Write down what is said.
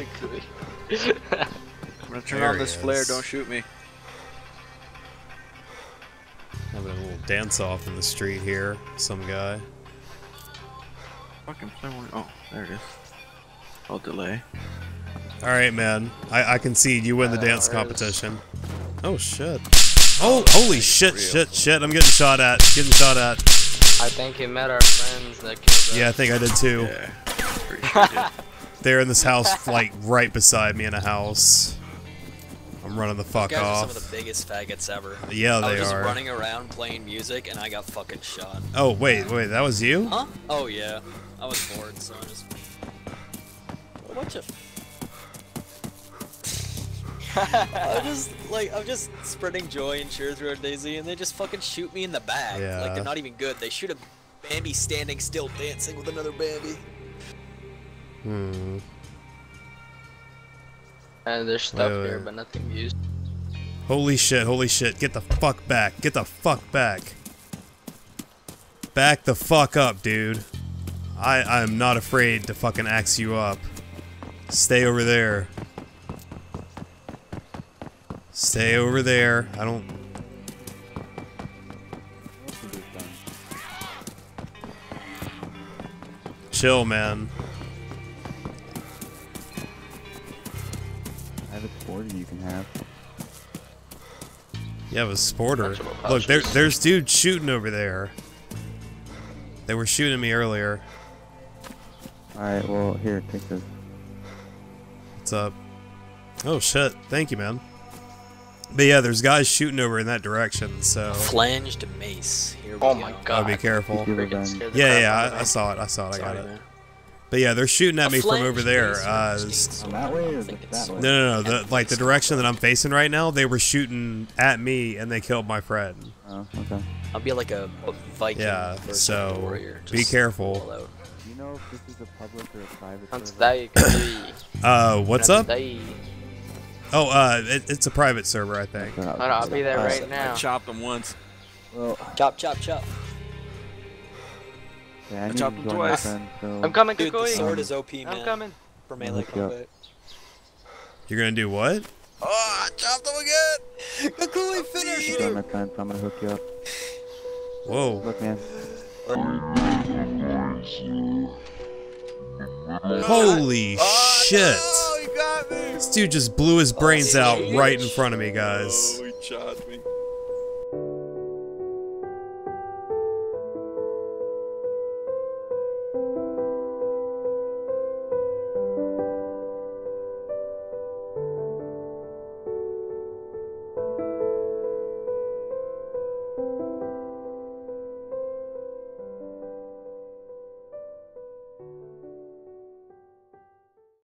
Exactly. I'm gonna turn on this flare, don't shoot me. Having a little dance off in the street here, some guy. Fucking someone. Oh, there it is. I'll delay. Alright, man. I concede you win the dance competition. Oh, shit. Oh, holy shit, shit. I'm getting shot at. I think you met our friends that killed us. Yeah, I think I did too. Yeah. They're in this house, like, right beside me in a house. I'm running the fuck off. These guys are some of the biggest faggots ever. Yeah, they are. I was just running around playing music, and I got fucking shot. Oh, wait, that was you? Huh? Oh, yeah. I was bored, so I just... What the... I'm just spreading joy and cheer through a daisy, and they just fucking shoot me in the back. Yeah. Like, they're not even good. They shoot a Bambi standing still dancing with another Bambi. Hmm. And there's stuff here, but nothing used. Holy shit, holy shit. Get the fuck back. Get the fuck back. Back the fuck up, dude. I'm not afraid to fucking axe you up. Stay over there. Stay over there. I don't... Chill, man. I have a sporter you can have. You have a sporter? Look, there's dudes shooting over there. They were shooting me earlier. Alright, well, here, take this. What's up? Oh, shit. Thank you, man. But yeah, there's guys shooting over in that direction, so... Flanged mace. Here we go. My god. Gotta be careful. Yeah, I saw it. Sorry, I got it. Man. But yeah, they're shooting at me from over there. That way or that way? No. Like, the direction that I'm facing right now, they were shooting at me, and they killed my friend. Oh, okay. I'll be like a Viking warrior. Just be careful. You know if this is a public or a private server? What's up? Oh, it's a private server, I think. Hold on, I'll be there right now. I chopped them once. Well, chop. Yeah, I chopped them twice. I'm coming, dude. The sword is OP, man. I'm coming. For melee combat. You're gonna do what? Oh, I chopped them again! Kakui, finish you! I'm gonna hook you up. Whoa. Look, man. Holy shit! No! This dude just blew his brains out right in front of me, guys.